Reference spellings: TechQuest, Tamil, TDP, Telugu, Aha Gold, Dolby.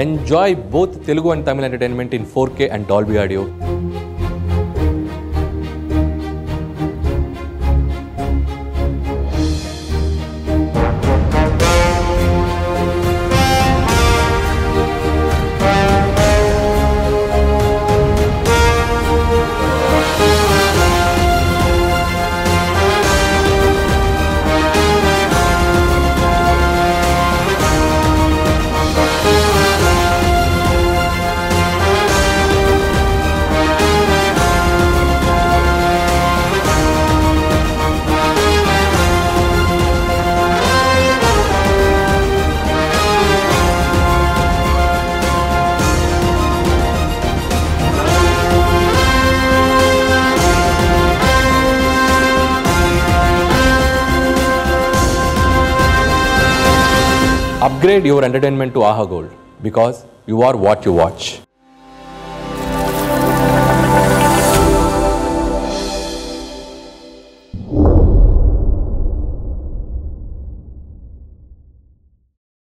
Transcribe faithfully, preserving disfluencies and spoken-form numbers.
Enjoy both Telugu and Tamil entertainment in four K and Dolby audio. Upgrade your entertainment to Aha Gold because you are what you watch.